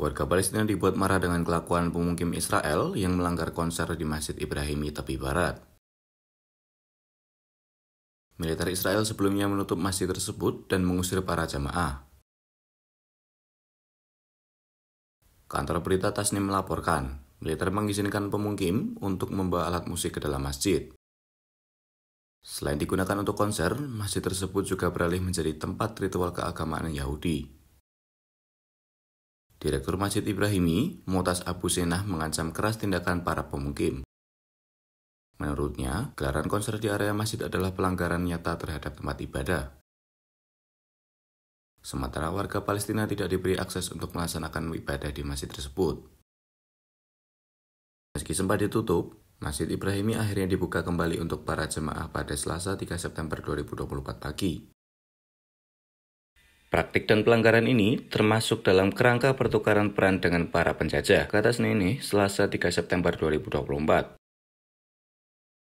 Warga Palestina dibuat marah dengan kelakuan pemukim Israel yang melanggar konser di Masjid Ibrahimi, Tepi Barat. Militer Israel sebelumnya menutup masjid tersebut dan mengusir para jamaah. Kantor berita Tasnim melaporkan, militer mengizinkan pemukim untuk membawa alat musik ke dalam masjid. Selain digunakan untuk konser, masjid tersebut juga beralih menjadi tempat ritual keagamaan Yahudi. Direktur Masjid Ibrahimi, Moataz Abu Sneineh, mengancam keras tindakan para pemukim. Menurutnya, gelaran konser di area masjid adalah pelanggaran nyata terhadap tempat ibadah. Sementara warga Palestina tidak diberi akses untuk melaksanakan ibadah di masjid tersebut. Meski sempat ditutup, Masjid Ibrahimi akhirnya dibuka kembali untuk para jemaah pada Selasa 3 September 2024 pagi. Praktik dan pelanggaran ini termasuk dalam kerangka pertukaran peran dengan para penjajah, kata Sneineh Selasa 3 September 2024.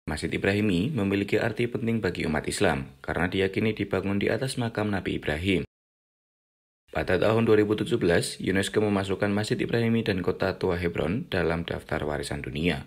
Masjid Ibrahimi memiliki arti penting bagi umat Islam karena diyakini dibangun di atas makam Nabi Ibrahim. Pada tahun 2017, UNESCO memasukkan Masjid Ibrahimi dan kota tua Hebron dalam daftar warisan dunia.